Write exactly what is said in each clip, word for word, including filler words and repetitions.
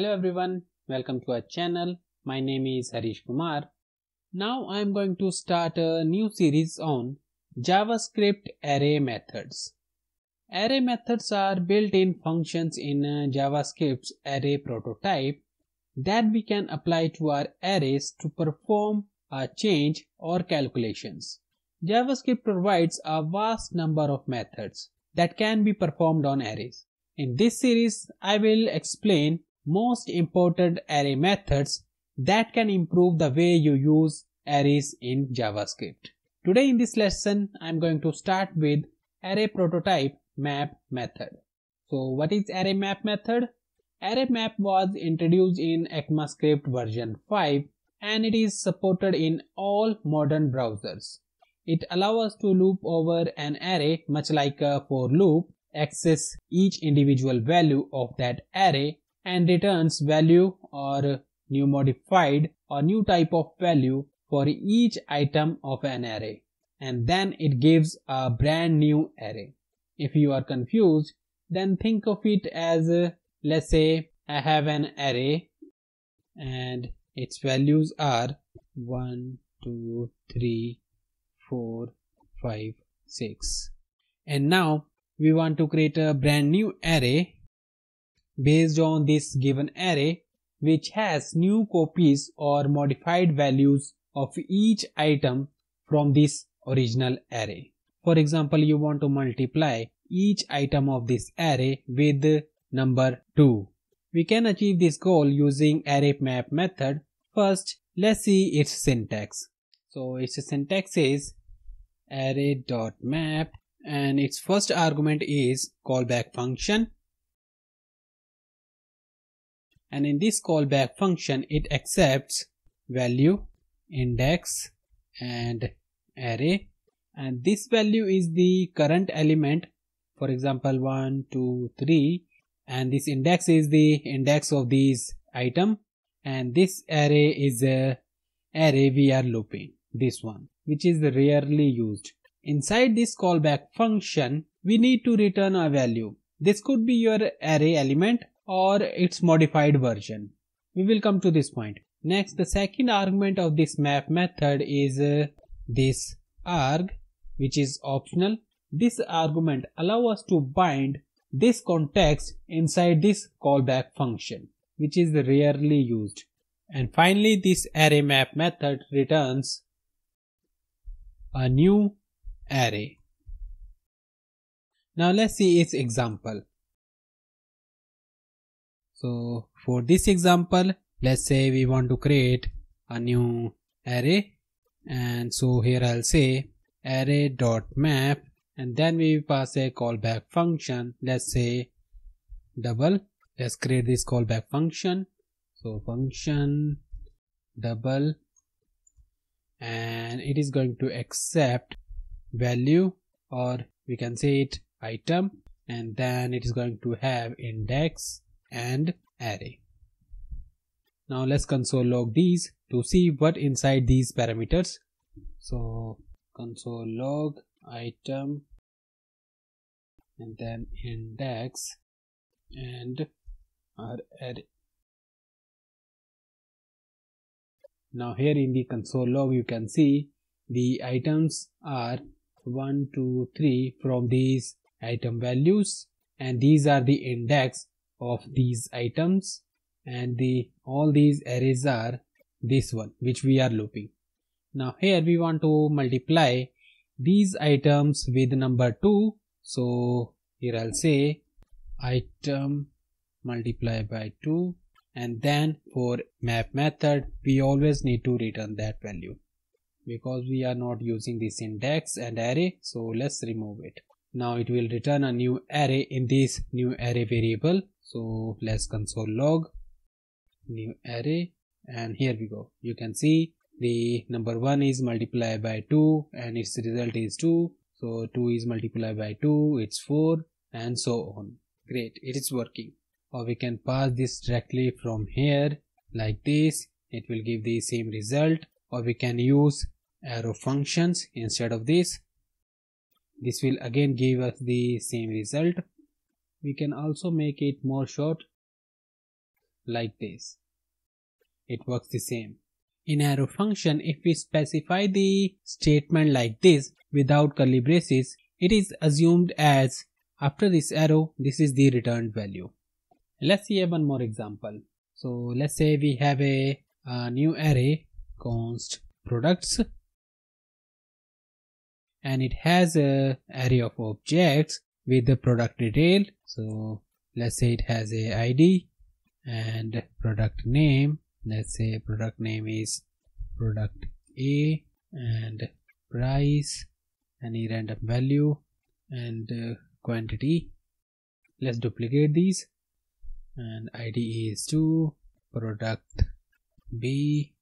Hello everyone, welcome to our channel. My name is Harish Kumar. Now I am going to start a new series on JavaScript array methods. Array methods are built-in functions in JavaScript's array prototype that we can apply to our arrays to perform a change or calculations. JavaScript provides a vast number of methods that can be performed on arrays. In this series, I will explain most important array methods that can improve the way you use arrays in JavaScript. Today in this lesson, I am going to start with array prototype map method. So what is array map method? Array map was introduced in ECMAScript version five and it is supported in all modern browsers. It allows us to loop over an array much like a for loop, access each individual value of that array and returns value or new modified or new type of value for each item of an array, and then it gives a brand new array. If you are confused, then think of it as uh, let's say I have an array and its values are one, two, three, four, five, six, and now we want to create a brand new array based on this given array which has new copies or modified values of each item from this original array. For example, you want to multiply each item of this array with number two. We can achieve this goal using array map method. First, let's see its syntax. So its syntax is array.map and its first argument is callback function. And in this callback function, it accepts value, index and array, and this value is the current element, for example one, two, three, and this index is the index of these item, and this array is a array we are looping, this one which is rarely used. Inside this callback function, we need to return a value. This could be your array element or its modified version. We will come to this point. Next, the second argument of this map method is uh, this arg, which is optional. This argument allows us to bind this context inside this callback function, which is rarely used. And finally, this array map method returns a new array. Now let's see its example. So for this example, let's say we want to create a new array, and so here I'll say array.map and then we pass a callback function, let's say double. Let's create this callback function. So function double, and it is going to accept value, or we can say it item, and then it is going to have index and array. Now let's console log these to see what inside these parameters. So console log item and then index and our array. Now here in the console log you can see the items are one, two, three from these item values, and these are the index of these items, and the all these arrays are this one which we are looping. Now here we want to multiply these items with number two. So here I'll say item multiply by two, and then for map method we always need to return that value because we are not using this index and array, so let's remove it. Now it will return a new array in this new array variable. So let's console log new array, and here we go. You can see the number one is multiplied by two and its result is two. So two is multiplied by two, it's four, and so on. Great, it is working. Or we can pass this directly from here like this. It will give the same result. Or we can use arrow functions instead of this. This will again give us the same result. We can also make it more short, like this. It works the same. In arrow function, if we specify the statement like this without curly braces, it is assumed as after this arrow, this is the returned value. Let's see one more example. So let's say we have a, a new array const products, and it has a array of objects with the product detail. So let's say it has a I D and product name. Let's say product name is product A, and price, any random value, and uh, quantity. Let's duplicate these, and I D is two, product B,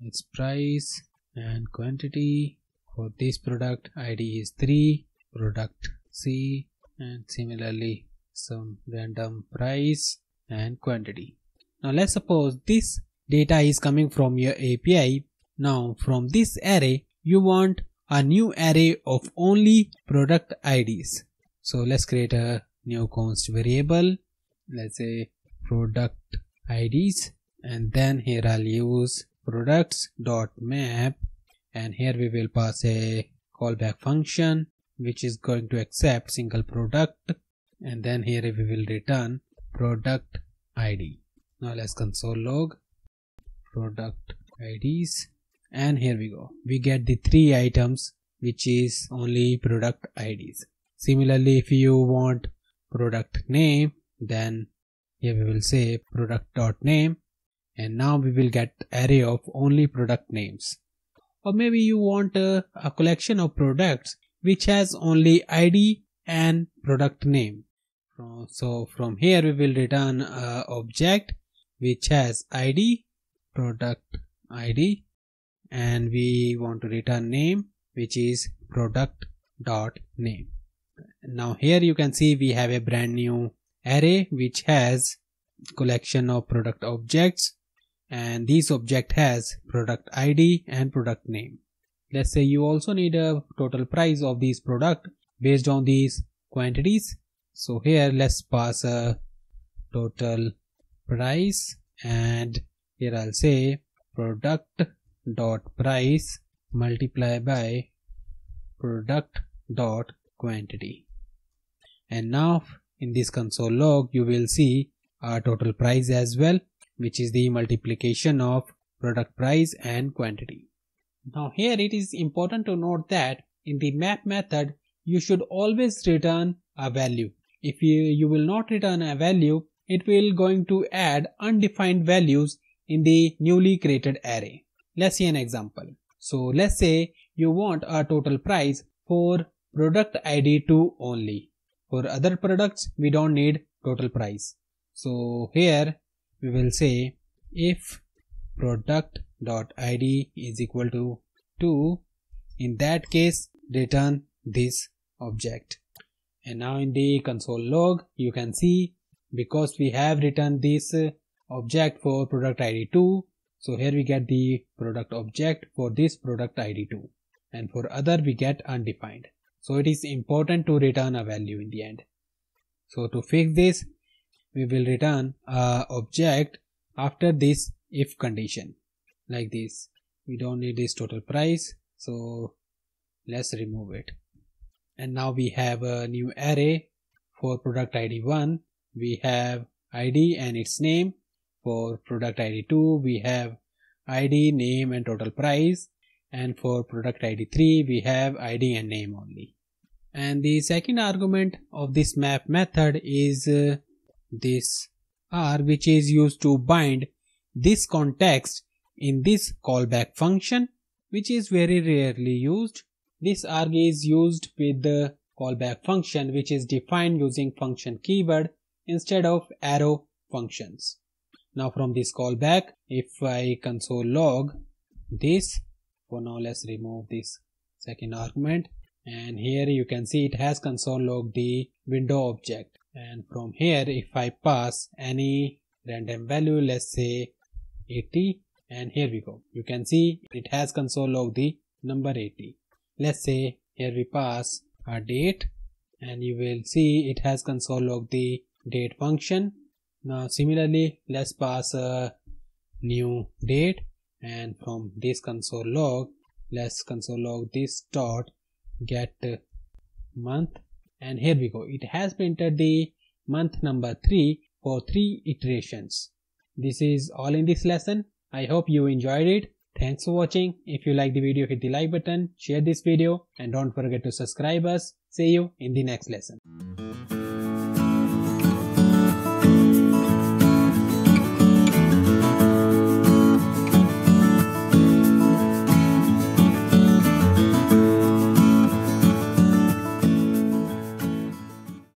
its price and quantity. For this product I D is three, product C, and similarly some random price and quantity. Now let's suppose this data is coming from your A P I. Now from this array you want a new array of only product I Ds. So let's create a new const variable, let's say product I Ds, and then here I'll use products.map, and here we will pass a callback function which is going to accept single product, and then here we will return product I D. Now let's console log product I Ds, and here we go, we get the three items which is only product I Ds. Similarly, if you want product name, then here we will say product.name, and now we will get array of only product names. Or maybe you want a, a collection of products which has only I D and product name. So from here we will return a object which has I D, product I D, and we want to return name which is product.name. Now here you can see we have a brand new array which has collection of product objects, and this object has product I D and product name. Let's say you also need a total price of these product based on these quantities. So here let's pass a total price, and here I'll say product dot price multiply by product dot quantity. And now in this console log you will see our total price as well, which is the multiplication of product price and quantity. Now here it is important to note that in the map method you should always return a value. If you, you will not return a value, it will going to add undefined values in the newly created array. Let's see an example. So let's say you want a total price for product I D two only. For other products we don't need total price. So here we will say if product.id is equal to two, in that case return this object. And now in the console log you can see, because we have written this object for product I D two, so here we get the product object for this product I D two, and for other we get undefined. So it is important to return a value in the end. So to fix this, we will return a object after this if condition like this. We don't need this total price, so let's remove it. And now we have a new array for product I D one. We have I D and its name. For product I D two we have I D, name and total price, and for product I D three we have I D and name only. And the second argument of this map method is uh, this R, which is used to bind this context in this callback function, which is very rarely used. This arg is used with the callback function which is defined using function keyword instead of arrow functions. Now from this callback, if I console log this, for now let's remove this second argument, and here you can see it has console log the window object. And from here if I pass any random value, let's say eighty, and here we go, you can see it has console log the number eighty. Let's say here we pass a date, and you will see it has console log the date function Now similarly, let's pass a new date, and from this console log, let's console log this dot get month, and here we go. It has printed the month number three for three iterations. This is all in this lesson. I hope you enjoyed it. Thanks for watching. If you like the video, hit the like button, share this video, and don't forget to subscribe us. See you in the next lesson.